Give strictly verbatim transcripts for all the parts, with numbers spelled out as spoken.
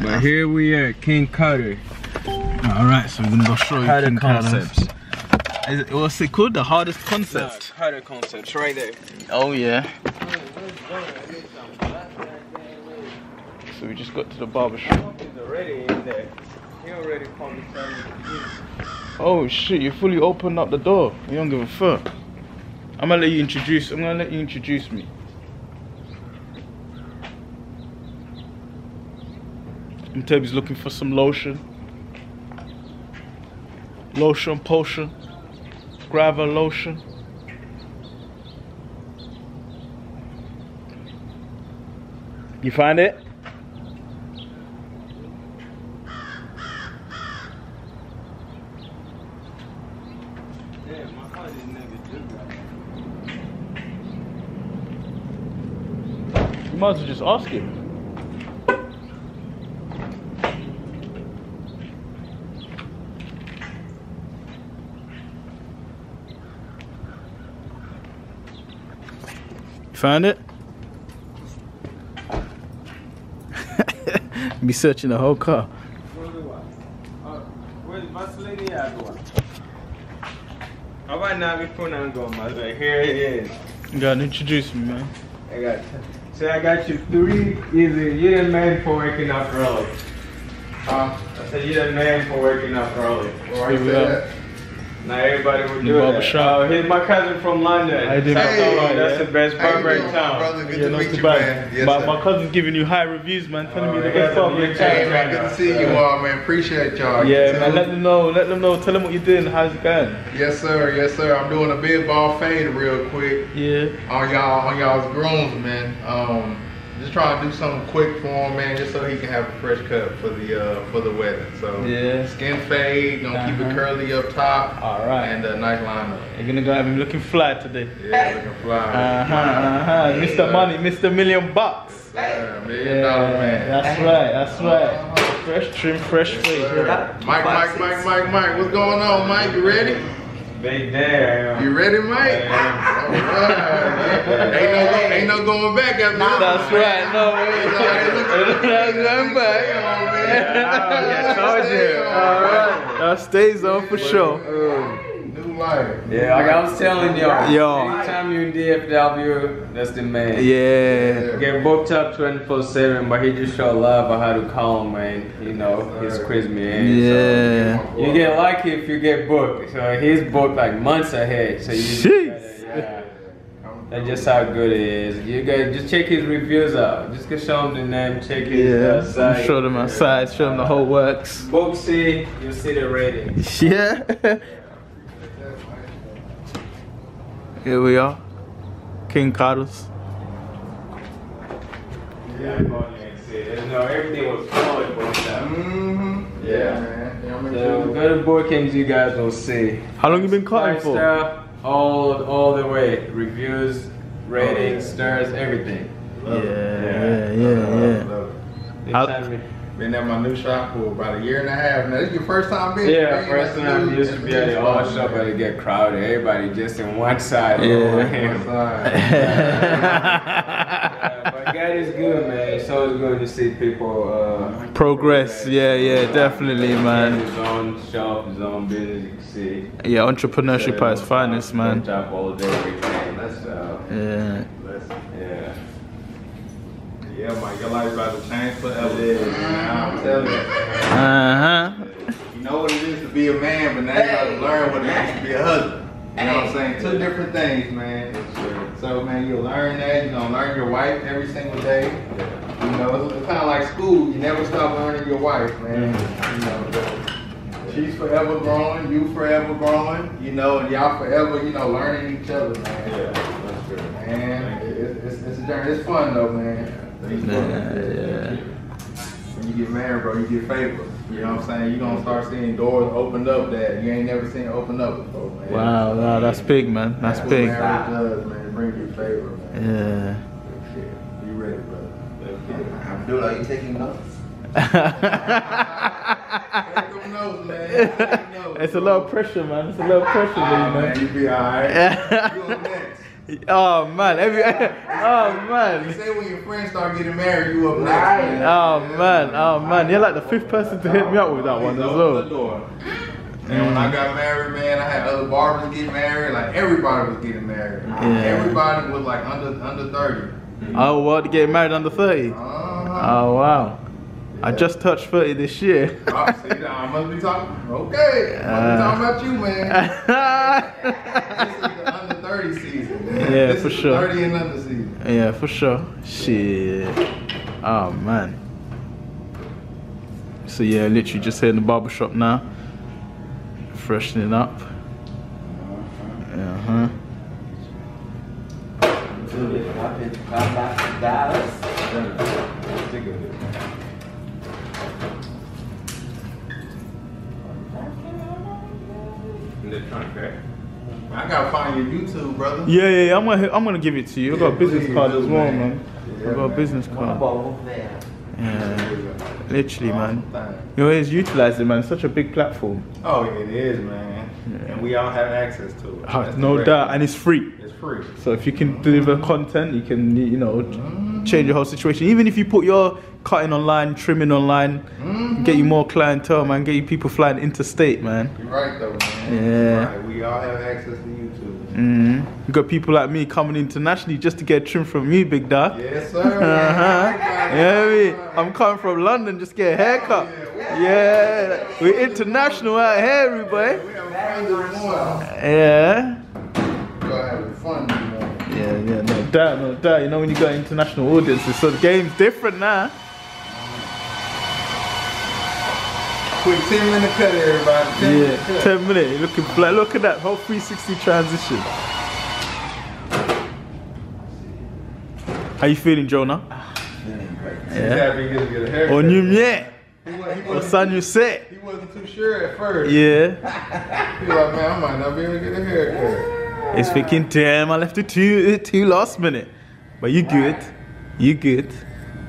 But here we are at King Carter. Alright, so we're gonna go show you King Concepts. It was it called the hardest concept? No, Carter Concepts, right there. Oh yeah. So we just got to the barbershop. He's already in there. He already probably started to eat. Oh shit, you fully opened up the door. You don't give a fuck. I'm gonna let you introduce, I'm gonna let you introduce me. Mtebi's looking for some lotion. Lotion, potion. Grab a lotion. You find it? You might as well just ask him. Found it? Be searching the whole car. Here it is. You gotta introduce me, man. I got you. So I got you three easy. You're the man for waking up early. Huh? I said you're the man for waking up early. Or you that? Not everybody would do that. Uh, here's my cousin from London. I did. Hey, so, uh, that's yeah. the best barber in town. Brother, good yeah, to meet you, man. Yes, my, my cousin's giving you high reviews, man. Telling oh, me the best barber in town. Hey, man, good to see you all, man. Appreciate y'all. Yeah, man. Them. Let them know. Let them know. Tell them what you're doing. How's it going? Yes, sir. Yes, sir. I'm doing a big ball fade real quick. Yeah. On y'all, on y'all's grooms, man. Um, just trying to do something quick for him, man, just so he can have a fresh cut for the uh, for the wedding. So yeah, skin fade, gonna uh -huh. keep it curly up top. All right, and a nice line up. You're gonna go have him looking fly today. Yeah, looking fly. Uh huh, uh huh. Yeah. Mister Money, Mister Million Bucks. Yeah, million yeah, dollar man. That's right, that's right. Uh -huh. Fresh trim, fresh yes, fade. Mike, Mike, Mike, Mike, Mike. What's going on, Mike? You ready? Big damn. You ready, Mike? Damn. All right. Ain't no, ain't no going back after that. That's right. No, ain't no going back. I told you. All right. That stays on for sure. New life. Yeah, like I was telling y'all. Yo. Anytime you're in D F W, that's the man. Yeah. Get booked up twenty-four seven, but he just show love on how to call him, man. You know, he's quiz me in. Yeah. So you get lucky if you get booked. So he's booked like months ahead. So you Jeez. Gotta, yeah. That's just how good it is. You guys just check his reviews out. Just go show him the name, check his yeah, site. Show them our site, show them the whole works. Booksy, you'll see the rating. Yeah. Here we are, King Carlos. Yeah, no, everything was solid for that. Mm-hmm. Yeah, yeah, man. Yeah, so sure. Go to Board Kings, you guys will see. How long you been cutting for? All, all the way. Reviews, ratings, oh, yeah. stars, everything. Love yeah, it. yeah, yeah, yeah. Love it. Love it. Been at my new shop for about a year and a half now. This is your first time being here? Yeah, first time. I used to be at the old shop and it get crowded. Everybody just in one side. Yeah, one side. Yeah, but God is good, man. It's always good to see people uh, progress. progress. Yeah, yeah, definitely, man. His own shop, his own business, you see. Yeah, entrepreneurship at its finest, man. Job all day, everything. That's uh, yeah. That's, yeah. Yeah, Mike, your life's about to change forever. Yeah, I'm telling you. Uh-huh. You know what it is to be a man, but now you got to learn what it is to be a husband. You know what I'm saying? Two different things, man. So, man, you'll learn that. You're going to learn your wife every single day. You know, it's kind of like school. You never stop learning your wife, man. You know, she's forever growing. You forever growing. You know, and y'all forever, you know, learning each other, man. Yeah, that's true. Man, it's, it's, it's a journey. It's fun, though, man. Nah, yeah. When you get married, bro, you get favors. You know what I'm saying? You're gonna start seeing doors opened up that you ain't never seen open up before, man. Wow, wow, that's big, man. That's, that's big. What marriage does, man. It brings you favor, man. Yeah. Shit. Be ready, brother. Yeah. Dude, are you taking notes? Take them notes, man. Take notes, it's bro. A lot of pressure, man. It's a lot of pressure, oh, man. man. You be alright. You're next. Oh man, every Oh man. They say when your friends start getting married, you up right. next. Oh yeah. man, oh man. You're like the fifth person to hit me up with that one as well. And when I got married, man, I had other barbers getting married. Like everybody was getting married. Yeah. Everybody was like under under thirty. Oh, well, to get married under thirty. Uh -huh. Oh wow. Yeah. I just touched thirty this year. Oh, see, I must be talking. Okay, I must uh, be talking about you, man. This is the under thirty season. Man. Yeah, this for is sure. thirty and under season. Yeah, for sure. Shit. Oh man. So yeah, literally just here in the barber shop now. Freshening up. Uh-huh. I gotta find your YouTube, brother. Yeah, yeah, yeah. I'm gonna, I'm gonna give it to you. I got a business card as well, man. I got a business card. Yeah. Literally, man. You always utilize it, man. It's such a big platform. Oh, it is, man. Yeah. And we all have access to it. Oh, no doubt, and it's free. It's free. So if you can deliver content, you can, you know, mm. change your whole situation. Even if you put your cutting online, trimming online, mm-hmm. get you more clientele, man. Get you people flying interstate, man. You're right, though, man. Yeah. Right. We all have access to YouTube. Mm-hmm. You got people like me coming internationally just to get trimmed from you, big dog. Yes, sir. uh-huh. You know what I mean? I'm coming from London just to get a haircut. Oh, yeah. Yeah. yeah, we're international out here, everybody. Yeah, we have fun. Yeah. We're having fun. Yeah, yeah, no doubt, no doubt. You know when you got international audiences, so the game's different now. Quick ten minute cut, everybody. ten yeah, minute cut. ten minute. Looking flat. Look at that whole three sixty transition. How you feeling, Jonah? Feeling great. Yeah. He's happy to get a haircut. On you, yeah. Or son, you set. He wasn't too sure at first. Yeah. He was like, man, I might not be able to get a haircut. He's thinking, damn, I left it too, too last minute. But you good. You good.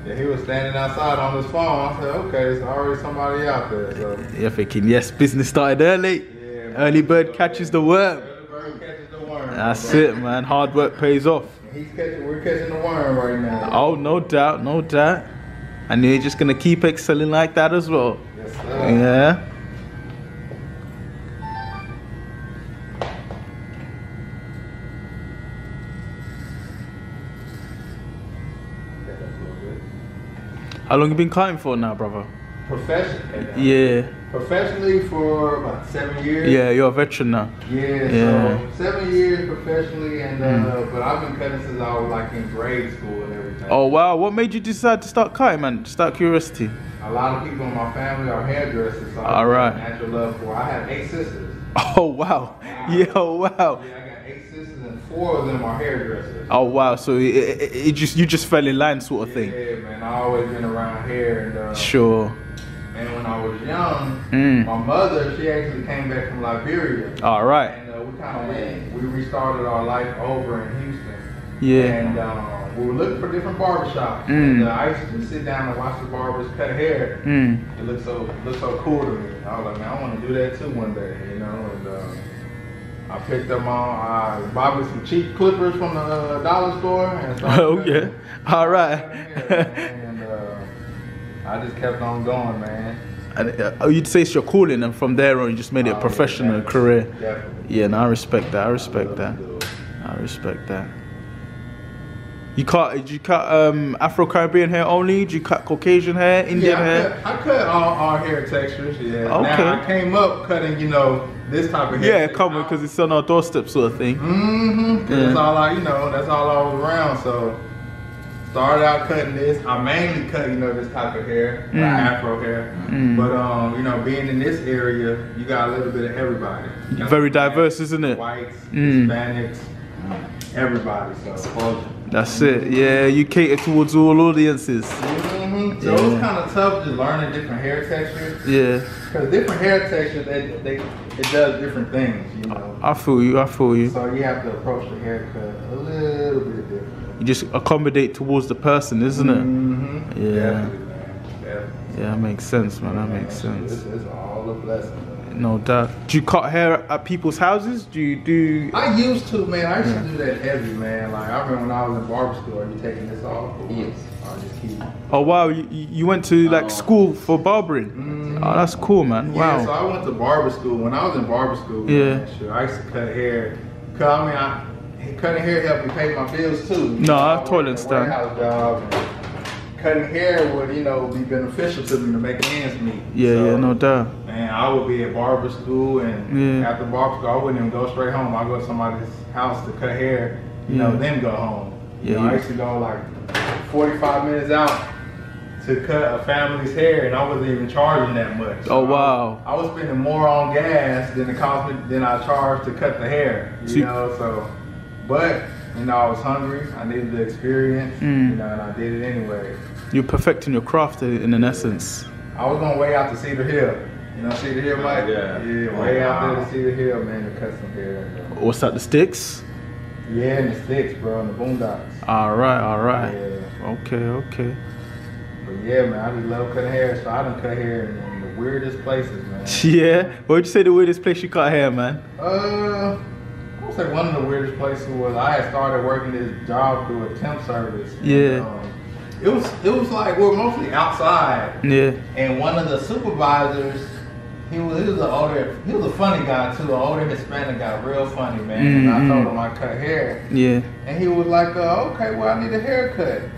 Yeah, he was standing outside on his phone. I said, okay, it's already somebody out there. So. You're thinking, yes, business started early. Yeah, early bird catches the worm. Early bird catches the worm. That's it, man. Hard work pays off. He's catching, we're catching the worm right now. Oh, no doubt, no doubt. And you're just gonna keep excelling like that as well. Yes, sir. Yeah. How long you been cutting for now, brother? Professionally? Yeah. Professionally for about seven years. Yeah, you're a veteran now. Yeah, yeah. So seven years professionally, and mm. uh, but I've been cutting since I was like in grade school and everything. Oh wow, what made you decide to start cutting, man? Just out of curiosity. A lot of people in my family are hairdressers, so I have a natural love for. I have eight sisters. Oh wow. wow. Yo, wow. Yeah, eight sisters and four of them are hairdressers. Oh wow, so it, it, it just you just fell in line sort of yeah, thing. Yeah man, I always been around hair and uh, sure. And when I was young, mm. my mother, she actually came back from Liberia. Alright. And uh, we kind of we, we restarted our life over in Houston. Yeah. And um, we were looking for different barbershops. Mm. And uh, I used to sit down and watch the barbers cut hair. Mm. It looked so it looked so cool to me. I was like, man, I want to do that too one day, you know, and um, I picked them on, I bought me some cheap clippers from the uh, dollar store. And oh, yeah. All right. And uh, I just kept on going, man. And uh, you'd say it's your calling, and from there on, you just made it a professional oh, yeah, career. Definitely. Yeah, and no, I respect that. I respect I that. I respect that. You cut, did you cut um, Afro-Caribbean hair only? Did you cut Caucasian hair, Indian yeah, I hair? Cut, I cut all, all hair textures, yeah. Okay. Now, I came up cutting, you know, this type of hair. Yeah, common because it's on our doorstep sort of thing. Mm-hmm. Cause yeah. That's all I, you know, that's all I was around. So started out cutting this. I mainly cut, you know, this type of hair, mm. Afro hair. Mm. But um, you know, being in this area, you got a little bit of everybody. That's very diverse, Hispanics, isn't it? Whites, mm. Hispanics, everybody. So exposure. That's it. Yeah, you cater towards all audiences. Mm-hmm. So yeah. It was kind of tough just learning different hair textures. Yeah. Because different hair textures, they, they, it does different things, you know. I feel you, I feel you. So you have to approach the haircut a little bit different. You just accommodate towards the person, isn't it? Mm-hmm. Yeah. Definitely, man. Definitely. Yeah, that makes sense, man. That makes sense. It's, it's all a blessing. No doubt. Do you cut hair at people's houses? Do you do? I used to, man. I used yeah. to do that heavy, man. Like I remember when I was in barber school. Are you taking this off? Yes. I just keep. Oh wow, you you went to like um, school for barbering? Mm-hmm. Oh, that's cool, man. Wow. Yeah, so I went to barber school. When I was in barber school, yeah, man, sure, I used to cut hair. Cause I mean, I cutting hair helped me pay my bills too. No, I totally understand. Cutting hair would, you know, be beneficial to me to make ends meet. Yeah, so, yeah, no doubt. Man, I would be at barber school, and yeah. after barber school, I wouldn't even go straight home. I go to somebody's house to cut hair, you yeah. know, then go home. Yeah, you know, yeah. I used to go like forty-five minutes out to cut a family's hair, and I wasn't even charging that much. So oh wow! I, I was spending more on gas than the cost than I charged to cut the hair. You See. know, so but. You know, I was hungry, I needed the experience, mm. you know, and I did it anyway. You're perfecting your craft in an yeah. essence. I was going way out to Cedar Hill. You know Cedar Hill, Mike? Yeah. Yeah, way wow. out there to Cedar Hill, man, to cut some hair. Bro. What's that, the sticks? Yeah, in the sticks, bro, in the boondocks. All right, all right. Yeah. Okay, okay. But yeah, man, I just love cutting hair, so I done cut hair in the weirdest places, man. Yeah? What'd you say the weirdest place you cut hair, man? Uh... I would say one of the weirdest places was I had started working this job through a temp service. Yeah. And, um, it was it was like we we're mostly outside. Yeah. And one of the supervisors, he was he was an older he was a funny guy too, an older Hispanic guy, real funny man. Mm-hmm. And I told him I cut hair. Yeah. And he was like, uh, okay, well I need a haircut.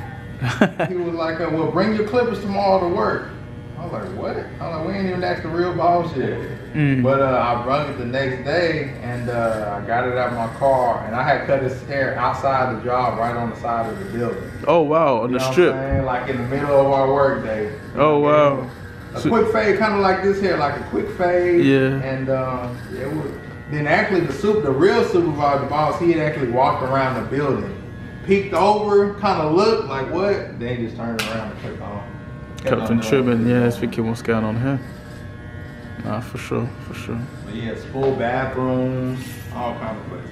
He was like, uh, well bring your clippers tomorrow to work. I was like, what? I was like, we ain't even asked the real boss yet. Mm. But uh, I brung it the next day, and uh, I got it out of my car, and I had cut his hair outside the job, right on the side of the building. Oh wow, on the strip. Like in the middle of our work day. Oh wow. A so, quick fade, kind of like this hair, like a quick fade. Yeah. And um, it was, then actually the super, the real supervisor, the boss, he had actually walked around the building, peeked over, kind of looked like what? Then he just turned around and took off. Captain Trippin', yeah, it's thinking what's going on here. Nah, for sure, for sure. But yeah, it's full bathrooms, all kinds of places.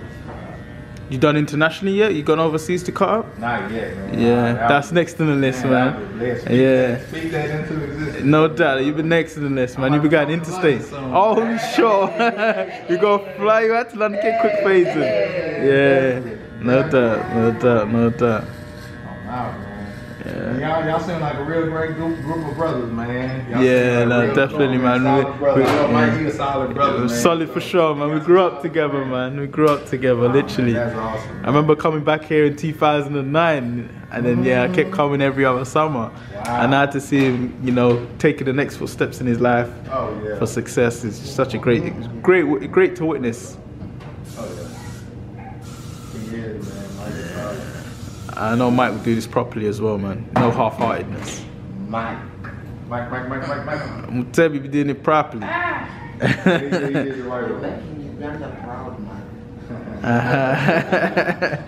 You done internationally yet? You gone overseas to cut up? Not yet, man. Yeah, nah, that's next in the list, man. man. List. Speak yeah. That, speak that into existence. No doubt, you've been next in the list, man. You've been going interstate. Oh, I'm sure. You gonna fly you out to London, get quick fades in. Yeah, no doubt, no doubt, no doubt. I'm out, man. Yeah. Y'all seem like a real great group, group of brothers, man. Y'all yeah, like no, definitely, man. Solid we, we, I know Mike, yeah. he's a solid brother, yeah, man. Solid so, for sure, man. We grew up together, man. man. We grew up together, wow, literally. Man, that's awesome, man. I remember coming back here in two thousand nine, and then, mm. yeah, I kept coming every other summer. Wow. And I had to see him, you know, taking the next footsteps in his life oh, yeah. for success. It's such a great, mm. great, great to witness. Oh, yeah. Yeah, man. I know Mike will do this properly as well, man. No half-heartedness. Mike. Mike, Mike, Mike, Mike, Mike. I'm going to tell you, be doing it properly. Ah. uh-huh.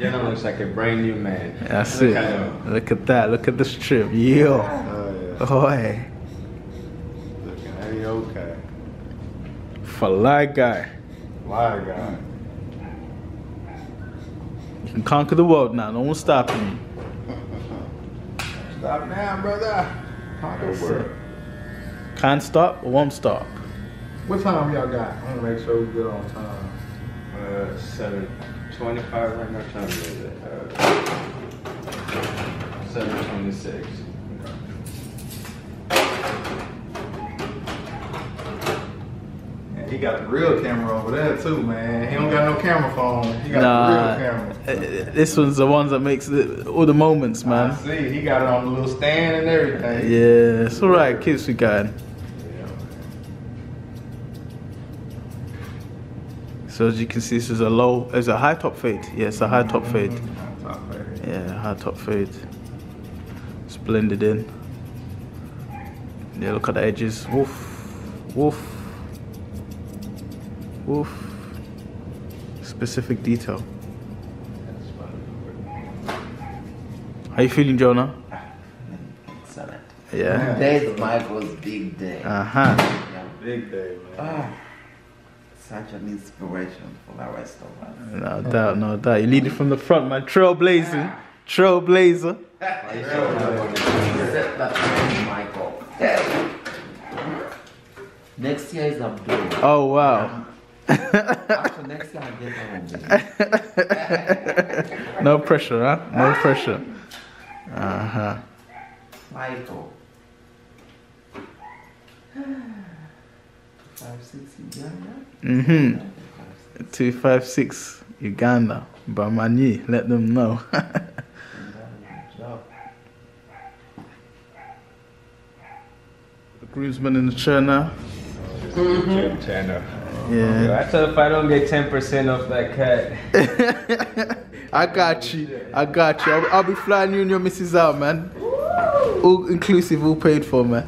You know, looks like a brand new man. That's look it. At look at that. Look at this trip. Yeah. Oh, yeah. Oh, hey. Look at that. Okay. Fly guy. Fly guy. You can conquer the world now, no one's stopping you. Stop now, brother. Conquer the world. Can't stop or won't stop. What time y'all got? I want to make sure we're good on time. Uh, seven twenty-five right now. Time is it? Uh, seven twenty-six. He got the real camera over there too, man. He don't got no camera phone. He got nah, the real camera. This one's the ones that makes the, all the moments, man. I see, he got it on the little stand and everything. Yeah, it's all right, kids. We got it. Yeah, so as you can see, this is a low. It's a high top fade. Yeah, it's a high top fade. High top fade. Yeah, high top fade. It's blended in. Yeah, look at the edges. Woof, woof. Oof. Specific detail. How you feeling, Jonah? Excellent. Yeah. Today's Michael's big day. Uh huh. Yeah. Big day, man. Oh, such an inspiration for the rest of us. No doubt, no doubt. You lead it from the front, man. Trailblazing, trailblazer. Well, you should have accept that name, Michael. Next year is Abdul. Oh, wow. After next year, I get home, baby. No pressure, huh? No pressure. Uh-huh. Michael. two five six Uganda? Mm-hmm. two five six Uganda. Bamani, let them know. The groomsman in the chair now. Mm-hmm. Yeah. Yo, I tell if I don't get ten percent off that cut. I got you. I got you. I'll, I'll be flying you and your missus out, man. All inclusive, all paid for, man.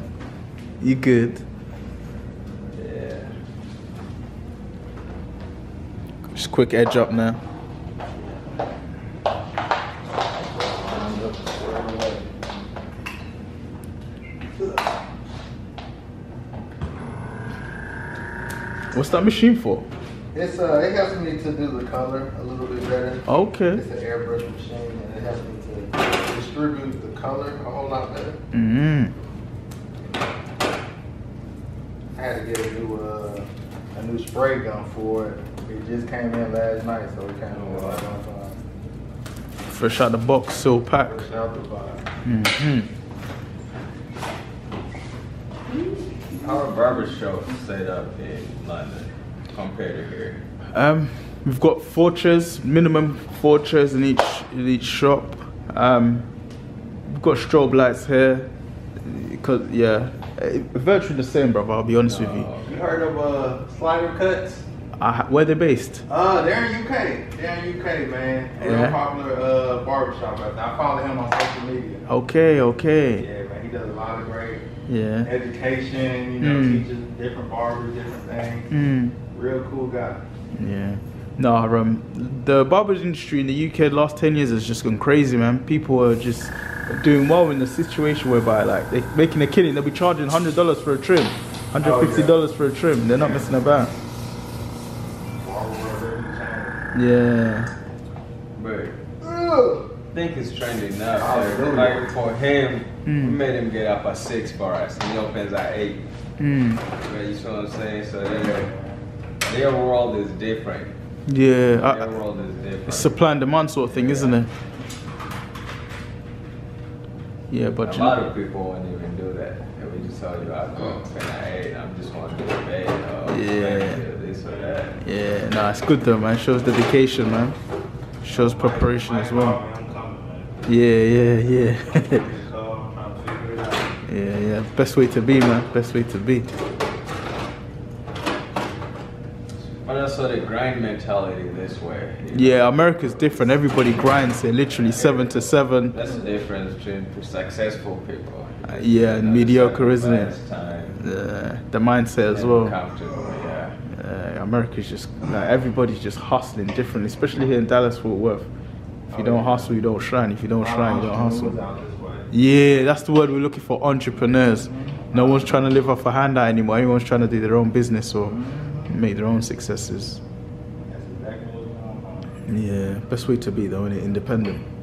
You good. Yeah. Just quick edge up now. What's that machine for? It's uh, it helps me to do the color a little bit better. Okay. It's an airbrush machine, and it helps me to distribute the color a whole lot better. Mm. I had to get a new uh, a new spray gun for it. It just came in last night, so it kind of was on time. Fresh out the box, still packed. Fresh out the box. Mm-hmm. How are barbershops set up in London compared to here? Um, we've got four chairs, minimum four chairs in each in each shop. Um, we've got strobe lights here. Cause yeah, virtually the same, brother. I'll be honest uh, with you. You heard of uh, Slider Cuts? Uh, where they based? Uh, they're in U K. They're in U K, man. They're yeah. a popular uh, barbershop. I follow him on social media. Okay, okay. Yeah, man. He does a lot of great. Yeah. Education, you know, mm. teaches different barbers, different things. Mm. Real cool guy. Yeah. No, um, the barbers industry in the U K the last ten years has just gone crazy, man. People are just doing well in the situation whereby, like, they're making a killing. They'll be charging one hundred dollars for a trim, one hundred fifty dollars oh, yeah. for a trim. They're not messing about. Yeah. But I think it's trending now. Oh, like, for him, mm. we made him get up at six bars and he opens at eight. Mm. Right, you see what I'm saying? So their, their world is different. Yeah. Their I, world is different. It's supply and demand sort of thing, yeah. isn't it? Yeah, but a you lot know. of people won't even do that. If we just tell you, I go open at eight, I'm just going to do bed. Or yeah. Or this or that. Yeah, nah, it's good though, man. Shows dedication, man. Shows preparation as well. Yeah, yeah, yeah. Yeah, yeah. Best way to be, man. Best way to be. But also the grind mentality this way. Yeah, know? America's different. Everybody grinds here, literally seven to seven. That's the difference between successful people. Uh, yeah, and mediocre, isn't it? Time. Yeah, the mindset as well. Yeah. Uh, America's just like, everybody's just hustling differently, especially here in Dallas, Fort Worth. If you don't hustle, you don't shine. If you don't shine, you don't hustle. Yeah, that's the word we're looking for, entrepreneurs. No one's trying to live off a handout anymore. Everyone's trying to do their own business or make their own successes. Yeah, best way to be though, isn't it? Independent.